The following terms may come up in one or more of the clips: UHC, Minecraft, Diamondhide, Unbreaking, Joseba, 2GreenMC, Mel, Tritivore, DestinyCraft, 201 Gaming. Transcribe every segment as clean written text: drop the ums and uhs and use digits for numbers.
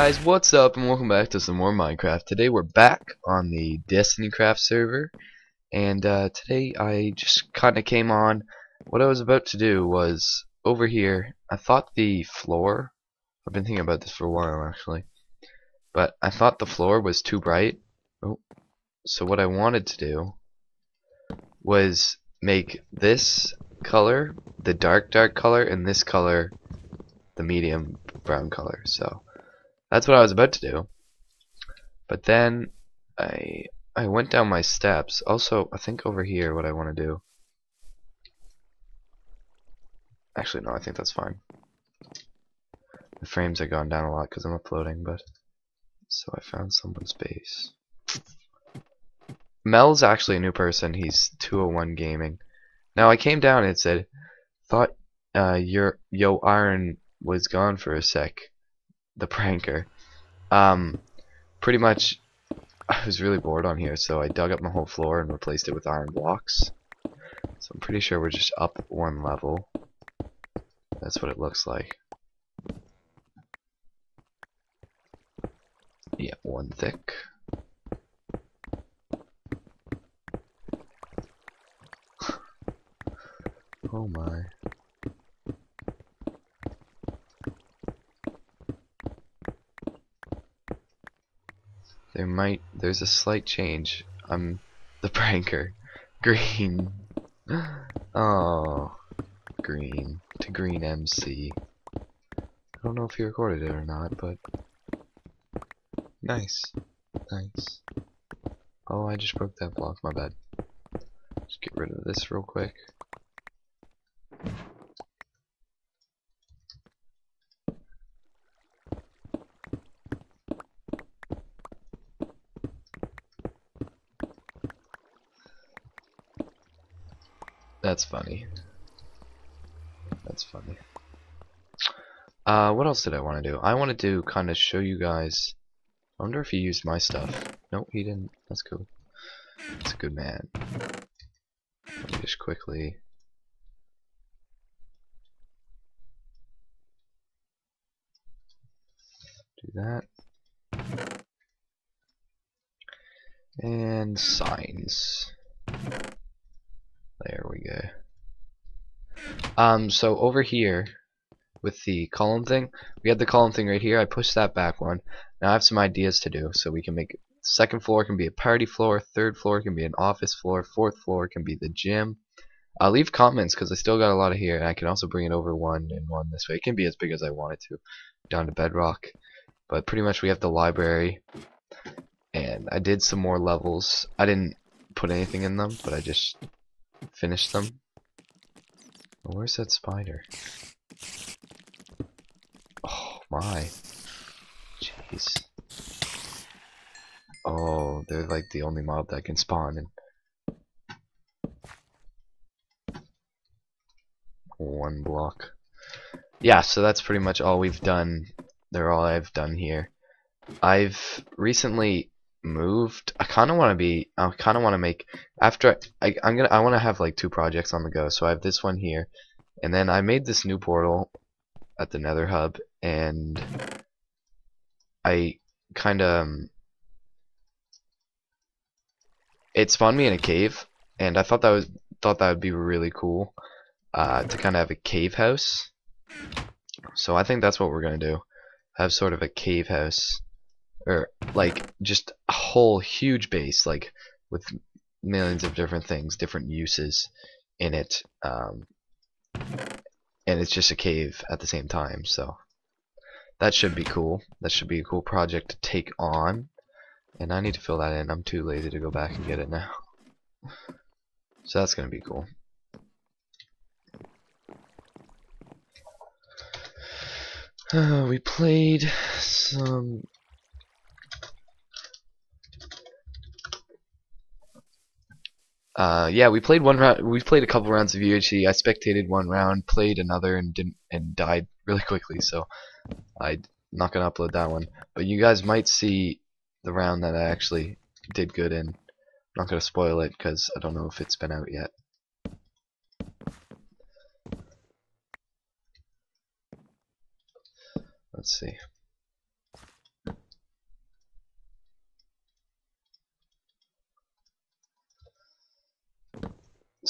guys, what's up, and welcome back to some more Minecraft. Today we're back on the DestinyCraft server, and today I just kinda came on. What I was about to do was, over here, I thought the floor, I've been thinking about this for a while actually, but I thought the floor was too bright. Oh, so what I wanted to do was make this color the dark color, and this color the medium brown color. So that's what I was about to do, but then I went down my steps. Also, I think over here what I want to do, actually no, I think that's fine. The frames have gone down a lot because I'm uploading, but so I found someone's base. Mel's actually a new person, he's 201 Gaming. Now I came down and it said, thought yo iron was gone for a sec, the pranker. Pretty much I was really bored on here, so I dug up my whole floor and replaced it with iron blocks. So I'm pretty sure we're just up one level. That's what it looks like. Yeah, one thick. Oh my. There's a slight change. I'm the pranker. Green. Oh, green to GreenMC. I don't know if he recorded it or not, but nice. Oh, I just broke that block. My bad. Just get rid of this real quick. That's funny. That's funny. What else did I want to do? I wanted to kind of show you guys. I wonder if he used my stuff. Nope, he didn't. That's cool. That's a good man. Just quickly. Do that. And signs. There we go. So over here with the column thing, we had the column thing right here. I pushed that back one. Now I have some ideas to do, so we can make second floor can be a party floor, third floor can be an office floor, fourth floor can be the gym. Leave comments because I still got a lot of here, and I can also bring it over one and one this way. It can be as big as I want it to, down to bedrock. But pretty much we have the library, and I did some more levels. I didn't put anything in them, but I just finish them. Oh, where's that spider? Oh my. Jeez. Oh, they're like the only mob that can spawn. And one block. Yeah, so that's pretty much all we've done. They're all I've done here. I've recently moved. I kind of want to make, after I want to have like two projects on the go. So I have this one here, and then I made this new portal at the Nether Hub, and I kind of it spawned me in a cave, and I thought that was would be really cool to kind of have a cave house. So I think that's what we're gonna do. Have sort of a cave house. Or like just a whole huge base, like with millions of different things, different uses in it, and it's just a cave at the same time. So that should be cool. That should be a cool project to take on. And I need to fill that in. I'm too lazy to go back and get it now. So that's gonna be cool. We played some. Yeah, we played one round. We played a couple rounds of UHC. I spectated one round, played another, and died really quickly. So I'm not gonna upload that one. But you guys might see the round that I actually did good in. I'm not gonna spoil it because I don't know if it's been out yet. Let's see.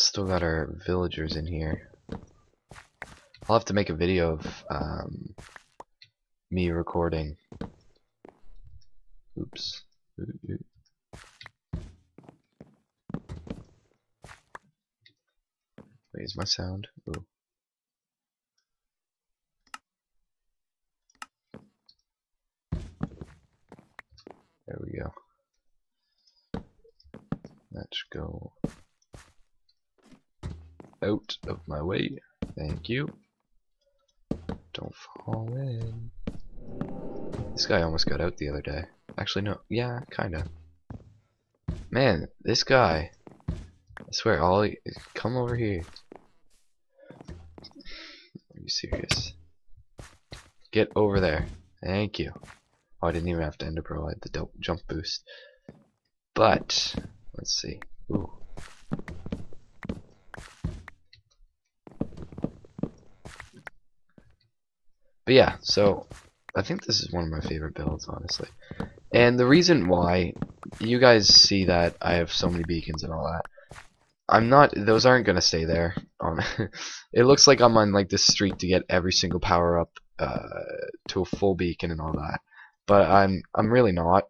still got our villagers in here. I'll have to make a video of me recording. Oops. Wait, is my sound? Ooh. There we go. Let's go out of my way. Thank you. Don't fall in. This guy almost got out the other day. Actually, no. Yeah, kinda. Man, this guy. I swear, Ollie, come over here. Are you serious? Get over there. Thank you. Oh, I didn't even have to ender pearl. I had the jump boost. But, let's see. Ooh. But yeah, so I think this is one of my favorite builds, honestly. And the reason why, you guys see that I have so many beacons and all that. I'm not, those aren't going to stay there. It looks like I'm on like this streak to get every single power up to a full beacon and all that. But I'm really not.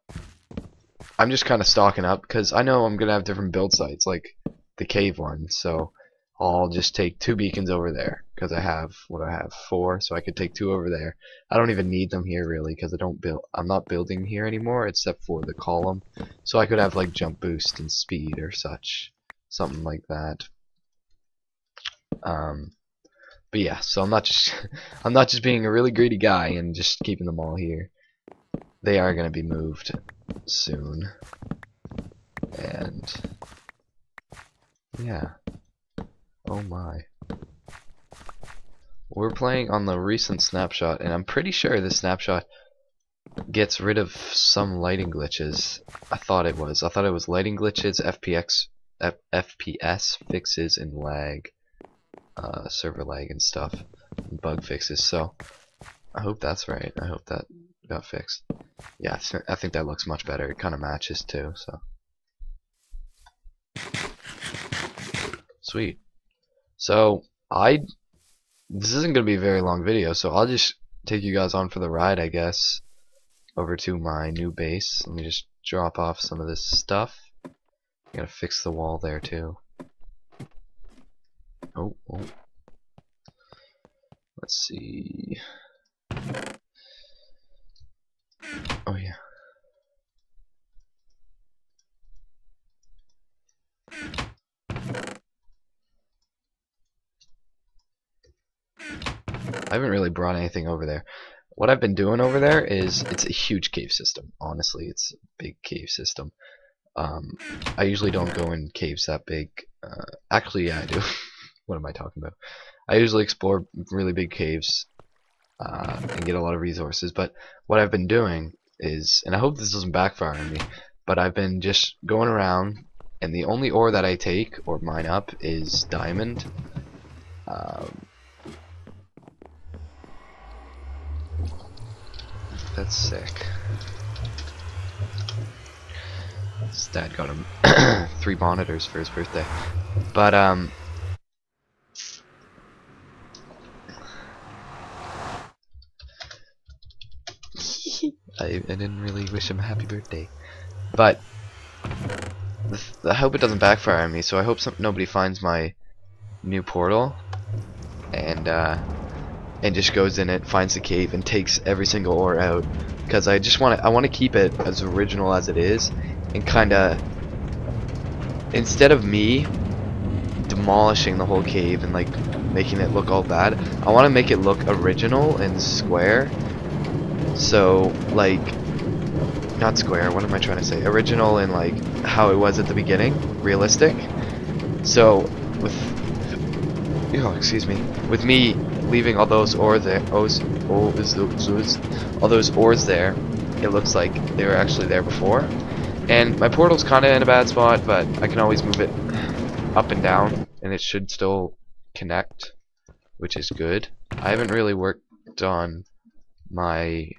I'm just kind of stocking up because I know I'm going to have different build sites, like the cave one. So I'll just take 2 beacons over there because I have what I have 4, so I could take 2 over there. I don't even need them here really because I'm not building here anymore except for the column. So I could have like jump boost and speed or such. Something like that. But yeah, so I'm not just being a really greedy guy and just keeping them all here. They are gonna be moved soon. And yeah. Oh my. We're playing on the recent snapshot, and I'm pretty sure this snapshot gets rid of some lighting glitches. I thought it was. I thought it was lighting glitches, FPS fixes and lag, server lag and stuff, and bug fixes. So I hope that's right. I hope that got fixed. Yeah, I think that looks much better. It kind of matches too. So sweet. So this isn't gonna be a very long video. So I'll just take you guys on for the ride, I guess, over to my new base. Let me just drop off some of this stuff. I gotta fix the wall there too. Oh. Let's see. Oh yeah. I haven't really brought anything over there. What I've been doing over there is it's a huge cave system. Honestly, it's a big cave system. I usually don't go in caves that big. Actually, yeah, I do. What am I talking about? I usually explore really big caves and get a lot of resources. But what I've been doing is, and I hope this doesn't backfire on me, but I've been just going around, and the only ore that I take or mine up is diamond. That's sick. His dad got him 3 monitors for his birthday, but I didn't really wish him a happy birthday, but I hope it doesn't backfire on me. So I hope nobody finds my new portal and just goes in it, finds the cave, and takes every single ore out, because I just want to keep it as original as it is. And kinda, instead of me demolishing the whole cave and like making it look all bad, I want to make it look original and square. So like, not square, what am I trying to say? Original and like how it was at the beginning, realistic. So with me leaving all those ores there, it looks like they were actually there before. And my portal's kinda in a bad spot, but I can always move it up and down, and it should still connect, which is good. I haven't really worked on my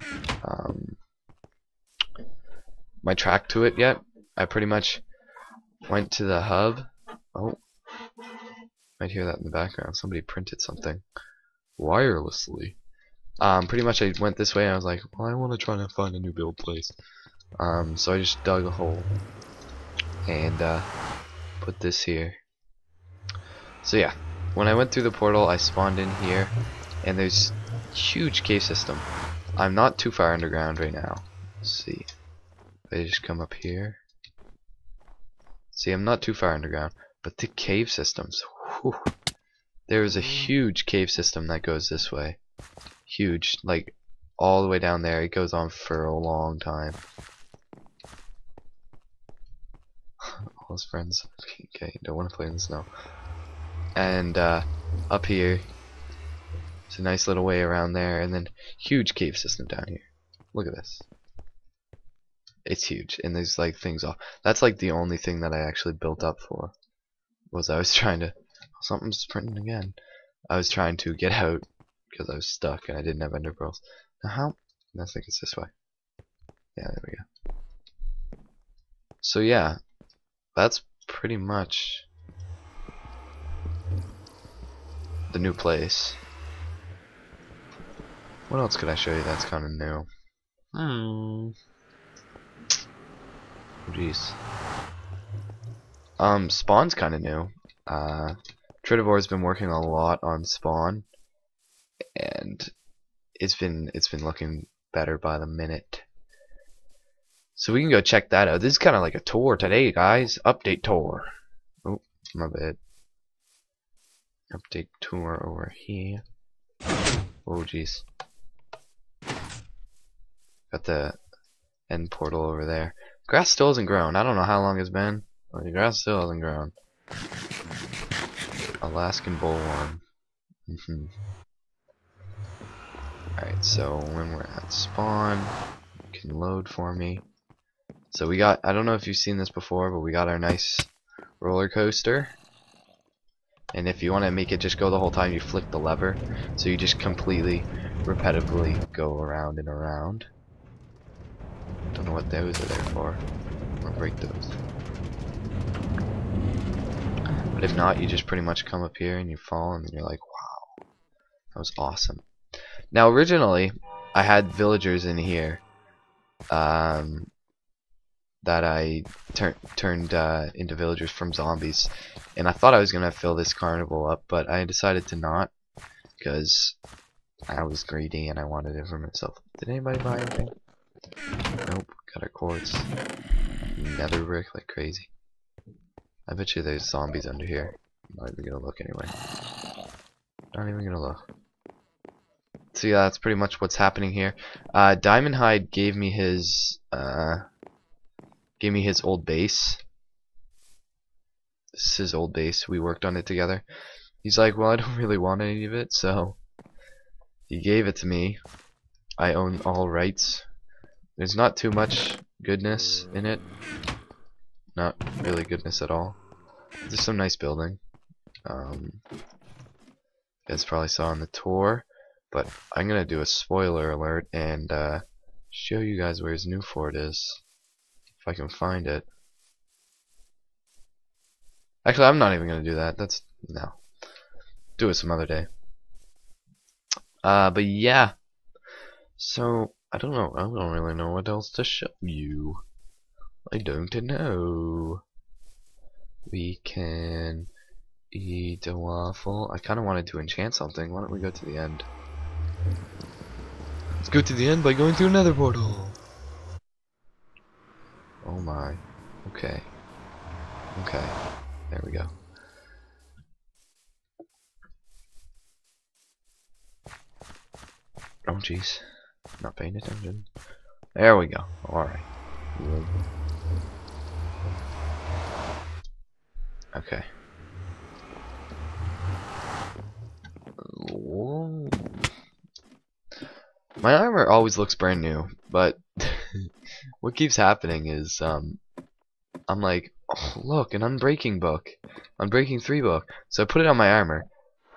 my track to it yet. I pretty much went to the hub. Oh, might hear that in the background. Somebody printed something wirelessly. Pretty much I went this way and I was like, well, I want to try to find a new build place. So I just dug a hole and put this here. So yeah, when I went through the portal, I spawned in here, and there's huge cave system. I'm not too far underground right now. Let's see. They just come up here. See, I'm not too far underground, but the cave systems. Whew. There is a huge cave system that goes this way. Huge, like all the way down there. It goes on for a long time. All his friends. Okay, don't want to play in the snow. And up here, it's a nice little way around there, and then huge cave system down here. Look at this. It's huge, and there's like things off. That's like the only thing that I actually built up for. Was I was trying to. Something's printing again. I was trying to get out because I was stuck and I didn't have ender pearls. Now how? I think it's this way. Yeah, there we go. So yeah, that's pretty much the new place. What else could I show you that's kind of new? Oh, jeez. Spawn's kind of new. Tritivore's been working a lot on spawn, and it's been looking better by the minute. So we can go check that out. This is kind of like a tour today, guys. Update tour. Oh, my bad. Update tour over here. Oh, jeez. Got the end portal over there. Grass still hasn't grown. I don't know how long it's been. But the grass still hasn't grown. Alaskan bollworm. Alright, so when we're at spawn, you can load for me. So we got, I don't know if you've seen this before, but we got our nice roller coaster. And if you want to make it just go the whole time, you flick the lever. So you just completely, repetitively go around and around. Don't know what those are there for. I'll break those. But if not, you just pretty much come up here and you fall and you're like, wow, that was awesome. Now originally, I had villagers in here that I turned into villagers from zombies. And I thought I was going to fill this carnival up, but I decided to not because I was greedy and I wanted it for myself. Did anybody buy anything? Nope. Got our quartz. Nether brick like crazy. I bet you there's zombies under here. I'm not even going to look anyway. Not even going to look. So yeah, that's pretty much what's happening here. Diamondhide gave me his old base. This is his old base. We worked on it together. He's like, well, I don't really want any of it, so he gave it to me. I own all rights. There's not too much goodness in it. Not really goodness at all. There's some nice building. You guys probably saw on the tour, but I'm gonna do a spoiler alert and show you guys where his new fort is. If I can find it. Actually, I'm not even gonna do that. That's no. Do it some other day. But yeah. So I don't know. I don't really know what else to show you. I don't know. We can eat a waffle. I kind of wanted to enchant something. Why don't we go to the end? Let's go to the end by going through another portal. Oh my. Okay. Okay. There we go. Oh jeez. Not paying attention. There we go. Alright. Okay. Whoa. My armor always looks brand new, but what keeps happening is I'm like, oh, look, an Unbreaking book. Unbreaking 3 book. So I put it on my armor.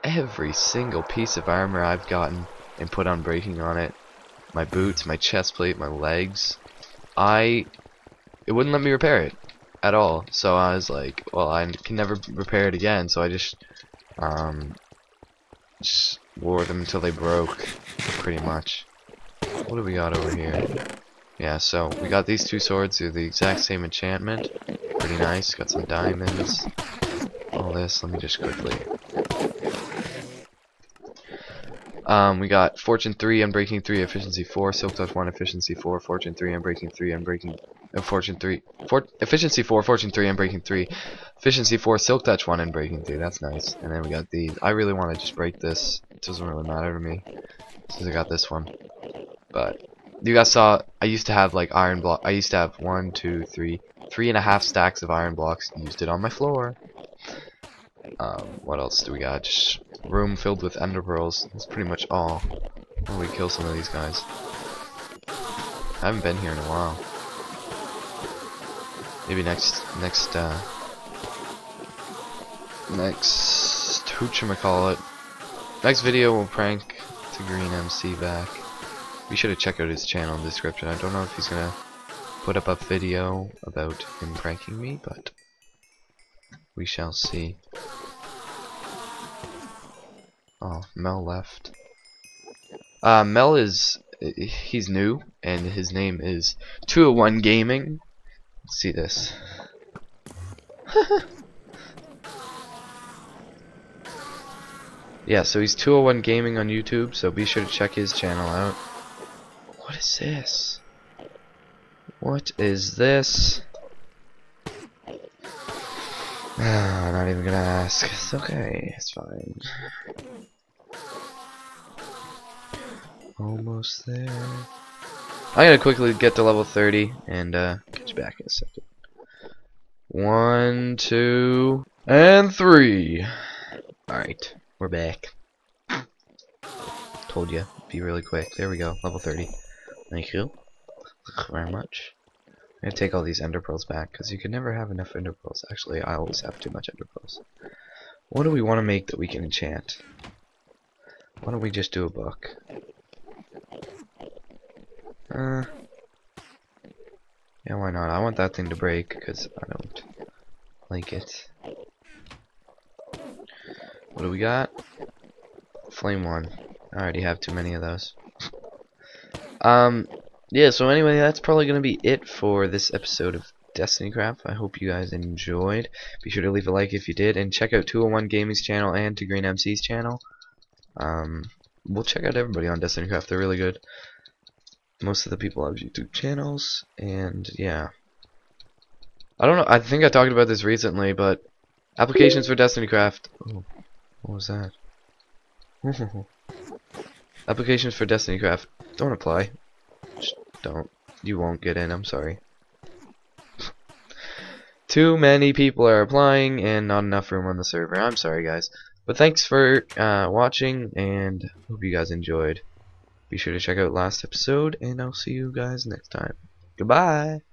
Every single piece of armor I've gotten and put Unbreaking on it. My boots, my chest plate, my legs. It wouldn't let me repair it at all. So I was like, well, I can never repair it again, so I just Just wore them until they broke, pretty much. What do we got over here? Yeah, so we got these two swords. They're the exact same enchantment. Pretty nice. Got some diamonds. All this. Let me just quickly. We got Fortune 3, Unbreaking 3, Efficiency 4, Silk Touch 1, Efficiency 4, Fortune 3, Unbreaking 3, Efficiency 4, Fortune 3, Unbreaking 3, Efficiency 4, Silk Touch 1, Unbreaking 3, that's nice. And then we got these. I really want to just break this. It doesn't really matter to me, since I got this one. But, you guys saw, I used to have like iron block. I used to have 3.5 stacks of iron blocks, used it on my floor. What else do we got? Just room filled with ender pearls. That's pretty much all. Why don't we kill some of these guys? I haven't been here in a while. Maybe next whatchamacallit. Next video we'll prank 2GreenMC back. You should have checked out his channel in the description. I don't know if he's gonna put up a video about him pranking me, but we shall see. Oh, Mel left. Mel is... he's new, and his name is 201 Gaming. Let's see this. Yeah, so he's 201 Gaming on YouTube, so be sure to check his channel out. What is this? What is this? I'm not even gonna ask. It's okay, it's fine. Almost there. I'm gonna quickly get to level 30 and get you back in a second. 1, 2, and 3. Alright, we're back. Told you, be really quick. There we go, level 30. Thank you. Thank you very much. I'm gonna take all these ender pearls back because you can never have enough ender pearls. Actually, I always have too much ender pearls. What do we want to make that we can enchant? Why don't we just do a book? Yeah, why not? I want that thing to break because I don't like it. What do we got? Flame one. I already have too many of those. Yeah, so anyway, that's probably going to be it for this episode of DestinyCraft. I hope you guys enjoyed. Be sure to leave a like if you did, and check out 201 Gaming's channel and 2GreenMC's channel. We'll check out everybody on DestinyCraft. They're really good. Most of the people have YouTube channels, and yeah. I don't know, I think I talked about this recently, but applications for DestinyCraft. Oh, what was that? Applications for DestinyCraft. Don't apply. Don't. You won't get in, I'm sorry. Too many people are applying and not enough room on the server. I'm sorry, guys. But thanks for watching, and hope you guys enjoyed. Be sure to check out last episode, and I'll see you guys next time. Goodbye!